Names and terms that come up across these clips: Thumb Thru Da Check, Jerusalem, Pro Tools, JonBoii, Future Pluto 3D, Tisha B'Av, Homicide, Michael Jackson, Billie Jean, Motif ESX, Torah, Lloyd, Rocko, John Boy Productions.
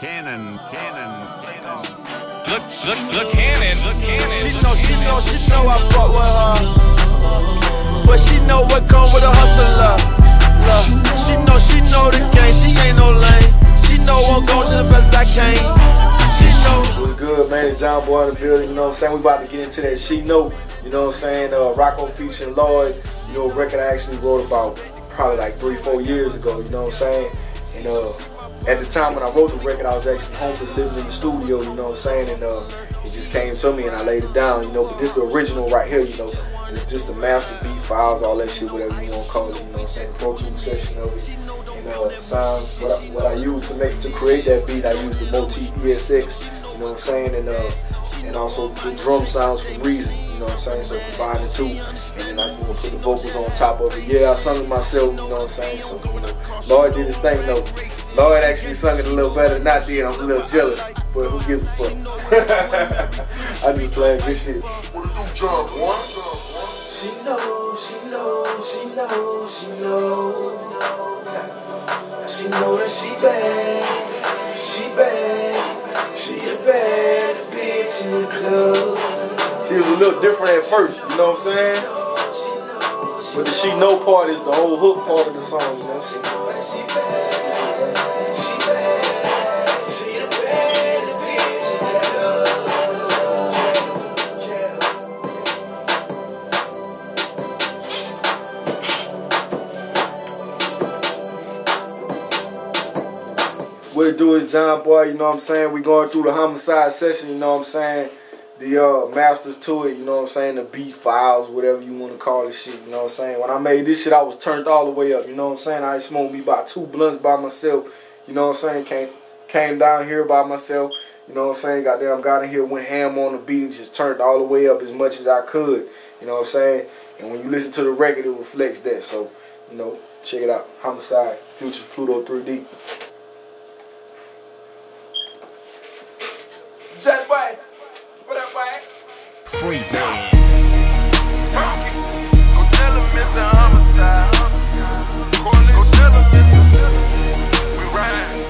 Cannon. Look, Cannon. She know I fuck with her. But she know what come with a hustler. She know the game, she ain't no lame. She know I'm going to the best I can. She know. What's good, man? It's John Boy in the building, you know what I'm saying? We about to get into that She Know, you know what I'm saying? Rocko featuring Lloyd, you know, a record I actually wrote about probably like 3-4 years ago, you know what I'm saying? And at the time when I wrote the record, I was actually homeless, living in the studio, you know what I'm saying? And it just came to me and I laid it down, you know, but this the original right here, you know. It's just a master beat, files, all that shit, whatever you want to call it, you know what I'm saying? Pro Tools session of it. And sounds, what I used to create that beat, I used the Motif ESX, you know what I'm saying? And also the drum sounds from Reason, you know what I'm saying? So combine the two, and then I can put the vocals on top of it. Yeah, I sung it myself, you know what I'm saying? So, you know, Lloyd did his thing though. Lloyd actually sung it a little better than I did. I'm a little jealous, but who gives a fuck? I just playing this shit. What do you do, John Boy? She knows. She know that she bad. She a bad bitch in the club. She was a little different at first, you know what I'm saying? But the She Know part is the whole hook part of the song. You know? She know that she bad. She bad. She a bad bitch in the club. What it do is John Boy, you know what I'm saying? We going through the homicide session, you know what I'm saying? The masters to it, you know what I'm saying? The beat files, whatever you want to call this shit, you know what I'm saying? When I made this shit, I was turned all the way up, you know what I'm saying? I smoked me about 2 blunts by myself, you know what I'm saying? Came down here by myself, you know what I'm saying? Goddamn, got in here, went ham on the beat and just turned all the way up as much as I could, you know what I'm saying? And when you listen to the record, it reflects that. So, you know, check it out. Homicide, Future Pluto 3D. John Boy, what up, boy? Free man. Go tell him it's a homicide. Go tell him it's a, we riding.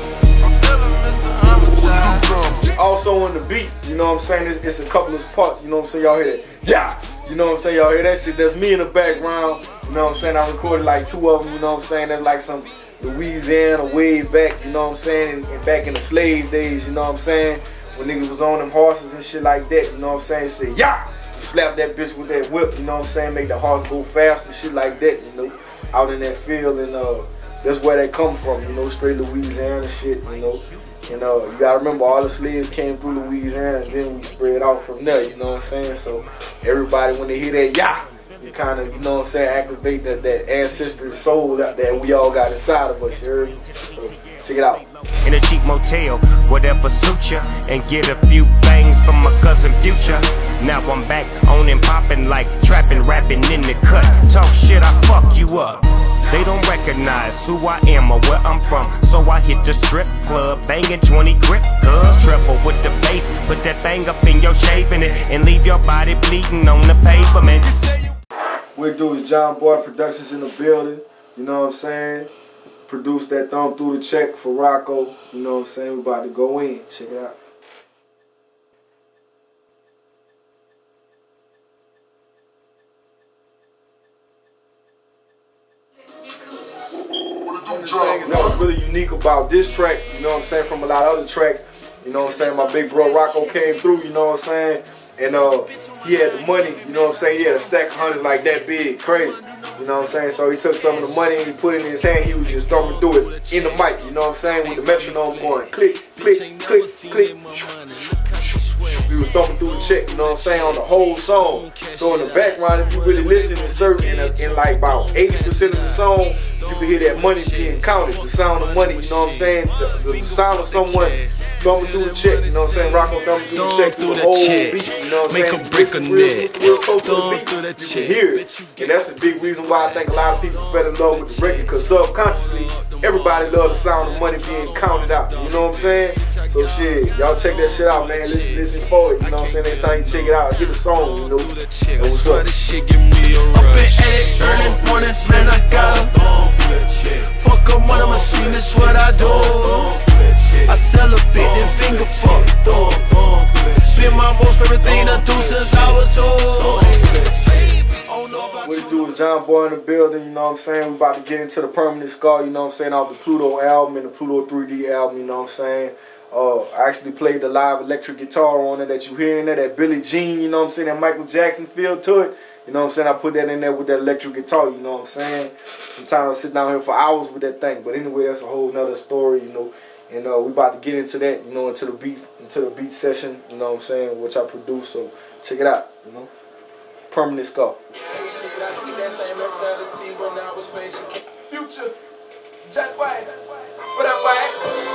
Go tell him it's a homicide. Also on the beat, you know what I'm saying? It's a couple of parts, you know what I'm saying? Y'all hear that? Yeah! You know what I'm saying? Y'all hear that shit? That's me in the background. You know what I'm saying? I recorded like 2 of them, you know what I'm saying? That's like some Louisiana way back, you know what I'm saying? And back in the slave days, you know what I'm saying? When niggas was on them horses and shit like that, you know what I'm saying? Say, yeah! Slap that bitch with that whip, you know what I'm saying? Make the horse go fast and shit like that, you know? Out in that field, and that's where they come from, you know? Straight Louisiana shit, you know? And you gotta remember, all the slaves came through Louisiana, and then we spread out from there, you know what I'm saying? So everybody, when they hear that, yeah! You kind of, you know what I'm saying, activate that ancestral soul that we all got inside of us, sure. So, check it out. In a cheap motel, whatever suits ya, and get a few bangs from my cousin Future. Now I'm back on and popping like trapping, rapping in the cut. Talk shit, I fuck you up. They don't recognize who I am or where I'm from, so I hit the strip club, banging 20 grip clubs. Triple with the bass, put that thing up in your shaving it, and leave your body bleeding on the pavement. What it do is John Boy Productions in the building, you know what I'm saying? Produced that Thumb Through the Check for Rocko, you know what I'm saying? We about to go in, check it out. That was really unique about this track, you know what I'm saying, from a lot of other tracks, you know what I'm saying? My big bro Rocko came through, you know what I'm saying? And he had the money, you know what I'm saying? He had a stack of hundreds like that big, crazy. You know what I'm saying? So he took some of the money and he put it in his hand. He was just thumbing through it in the mic, you know what I'm saying? With the metronome going click, click, click, click. He was thumbing through the check, you know what I'm saying, on the whole song. So in the background, if you really listen to certain, in like about 80% of the song, you can hear that money being counted. The sound of money, you know what I'm saying? The sound of someone thumbing through the check, you know what I'm saying? Rocko thumbing through the check through the whole beat, you know what I'm saying? Make a brick a net. Real close to the beat, you can hear it. And that's a big reason why I think a lot of people fell in love with the record, because subconsciously, everybody loves the sound of money being counted out, you know what I'm saying? So shit, y'all check that shit out, man. Listen for it, you know what I'm saying? Next time you check it out, get a song, you know? And what's up? Up at 8, early morning, man, I got a fuck a money machine, that's what I do. I sell a bitch. John Boy in the building, you know what I'm saying? We about to get into the Permanent Scar, you know what I'm saying, off the Pluto album and the Pluto 3D album, you know what I'm saying? I actually played the live electric guitar on it that you hear in there, that Billie Jean, you know what I'm saying, that Michael Jackson feel to it. You know what I'm saying? I put that in there with that electric guitar, you know what I'm saying? Sometimes I sit down here for hours with that thing. But anyway, that's a whole nother story, you know. And we about to get into that, you know, into the beat session, you know what I'm saying, which I produce, so check it out, you know. Permanent Scar. Future. Just wait. What up, wait?